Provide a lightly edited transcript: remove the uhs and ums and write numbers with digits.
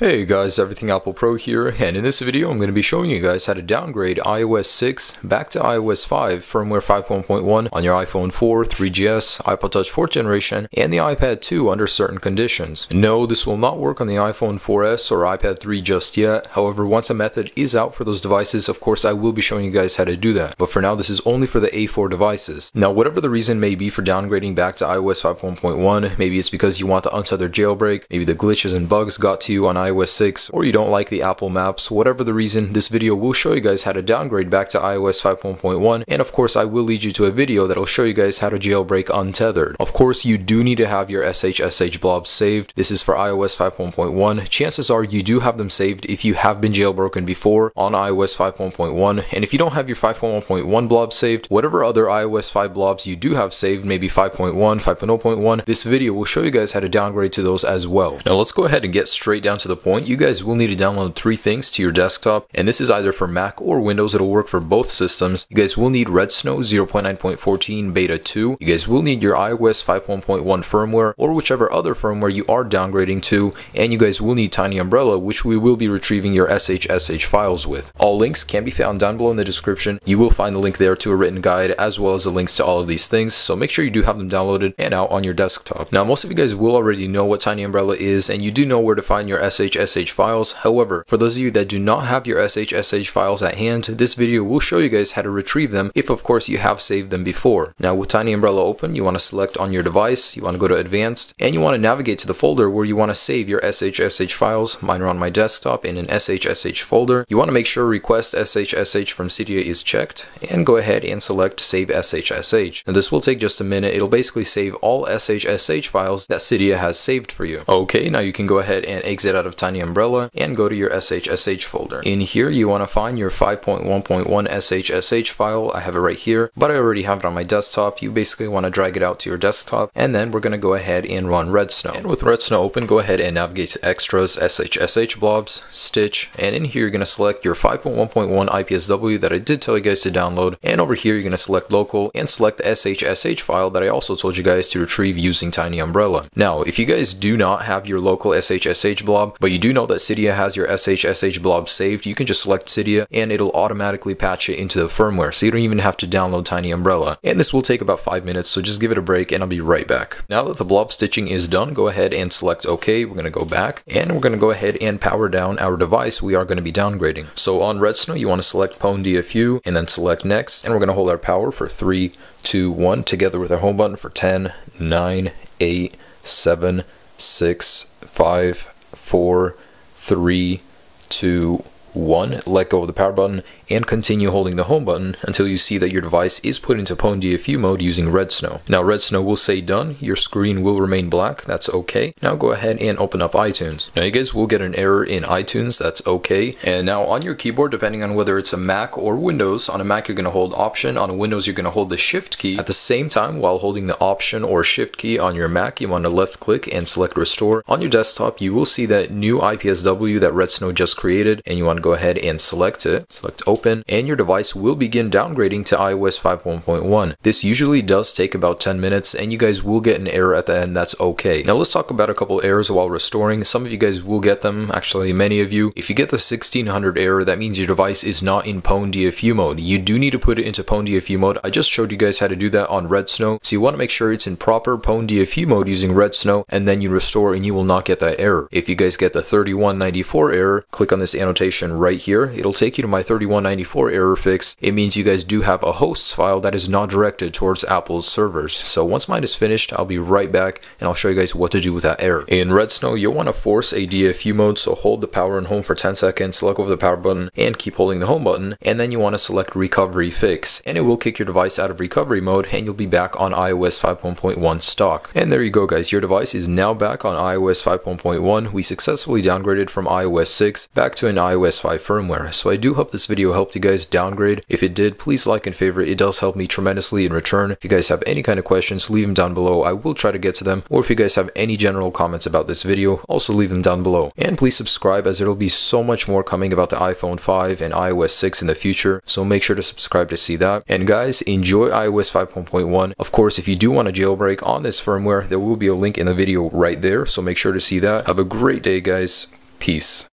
Hey guys, EverythingApplePro here, and in this video I'm going to be showing you guys how to downgrade iOS 6 back to iOS 5 firmware 5.1 on your iPhone 4, 3GS, iPod Touch 4th generation, and the iPad 2 under certain conditions. No, this will not work on the iPhone 4S or iPad 3 just yet. However, once a method is out for those devices, of course I will be showing you guys how to do that. But for now, this is only for the A4 devices. Now, whatever the reason may be for downgrading back to iOS 5.1, maybe it's because you want to untether jailbreak, maybe the glitches and bugs got to you on iOS 6, or you don't like the Apple Maps. Whatever the reason, this video will show you guys how to downgrade back to iOS 5.1, and of course I will lead you to a video that will show you guys how to jailbreak untethered. Of course, you do need to have your SHSH blobs saved. This is for iOS 5.1. Chances are you do have them saved if you have been jailbroken before on iOS 5.1, and if you don't have your 5.1.1 blobs saved, whatever other iOS 5 blobs you do have saved, maybe 5.1, 5.0.1, this video will show you guys how to downgrade to those as well. Now let's go ahead and get straight down to the point. You guys will need to download 3 things to your desktop, and this is either for Mac or Windows. It'll work for both systems. You guys will need redsn0w 0.9.14 beta 2. You guys will need your iOS 5.1 firmware or whichever other firmware you are downgrading to, and you guys will need Tiny Umbrella, which we will be retrieving your SHSH files with. All links can be found down below in the description. You will find the link there to a written guide as well as the links to all of these things, so make sure you do have them downloaded and out on your desktop. Now, most of you guys will already know what Tiny Umbrella is, and you do know where to find your SHSH files. However, for those of you that do not have your SHSH files at hand, this video will show you guys how to retrieve them if of course you have saved them before. Now, with Tiny Umbrella open, you want to select on your device, you want to go to Advanced, and you want to navigate to the folder where you want to save your SHSH files. Mine are on my desktop in an SHSH folder. You want to make sure Request SHSH from Cydia is checked, and go ahead and select Save SHSH. Now, this will take just a minute. It'll basically save all SHSH files that Cydia has saved for you. Okay, now you can go ahead and exit out of Tiny Umbrella and go to your SHSH folder. In here, you want to find your 5.1.1 SHSH file. I have it right here, but I already have it on my desktop. You basically want to drag it out to your desktop, and then we're going to go ahead and run redsn0w. And with redsn0w open, go ahead and navigate to Extras, SHSH blobs, Stitch, and in here, you're going to select your 5.1.1 IPSW that I did tell you guys to download, and over here, you're going to select Local and select the SHSH file that I also told you guys to retrieve using Tiny Umbrella. Now, if you guys do not have your local SHSH blob, but you do know that Cydia has your SHSH blob saved, you can just select Cydia and it'll automatically patch it into the firmware, so you don't even have to download Tiny Umbrella. And this will take about 5 minutes, so just give it a break and I'll be right back. Now that the blob stitching is done, go ahead and select OK. We're going to go back and we're going to go ahead and power down our device we are going to be downgrading. So on redsn0w, you want to select PwnDFU and then select Next, and we're going to hold our power for 3, 2, 1, together with our home button for 10, 9, 8, 7, 6, 5, 4, 3, 2, 1, let go of the power button, and continue holding the home button until you see that your device is put into PwnDFU mode using redsn0w. Now, redsn0w will say done. Your screen will remain black. That's okay. Now go ahead and open up iTunes. Now you guys will get an error in iTunes. That's okay. And now on your keyboard, depending on whether it's a Mac or Windows, on a Mac you're going to hold Option, on a Windows you're going to hold the Shift key. At the same time, while holding the Option or Shift key on your Mac, you want to left click and select Restore. On your desktop, you will see that new IPSW that redsn0w just created, and you want to go ahead and select it. Select Open. And your device will begin downgrading to iOS 5.1. This usually does take about 10 minutes, and you guys will get an error at the end. That's okay. Now let's talk about a couple errors while restoring. Some of you guys will get them, actually many of you. If you get the 1600 error, that means your device is not in PwnDFU mode. You do need to put it into PwnDFU mode. I just showed you guys how to do that on redsn0w, so you want to make sure it's in proper PwnDFU mode using redsn0w, and then you restore and you will not get that error. If you guys get the 3194 error, click on this annotation right here. It'll take you to my 3194 error fix. It means you guys do have a hosts file that is not directed towards Apple's servers. So once mine is finished, I'll be right back and I'll show you guys what to do with that error. In redsn0w, you'll want to force a DFU mode, so hold the power and home for 10 seconds, select over the power button and keep holding the home button, and then you want to select recovery fix, and it will kick your device out of recovery mode and you'll be back on iOS 5.1 stock. And there you go guys, your device is now back on iOS 5.1. We successfully downgraded from iOS 6 back to an iOS 5 firmware. So I do hope this video helped you guys downgrade. If it did, please like and favorite. It does help me tremendously in return. If you guys have any kind of questions, leave them down below. I will try to get to them. Or if you guys have any general comments about this video, also leave them down below. And please subscribe, as there will be so much more coming about the iPhone 5 and iOS 6 in the future. So make sure to subscribe to see that. And guys, enjoy iOS 5.1. Of course, if you do want a jailbreak on this firmware, there will be a link in the video right there. So make sure to see that. Have a great day, guys. Peace.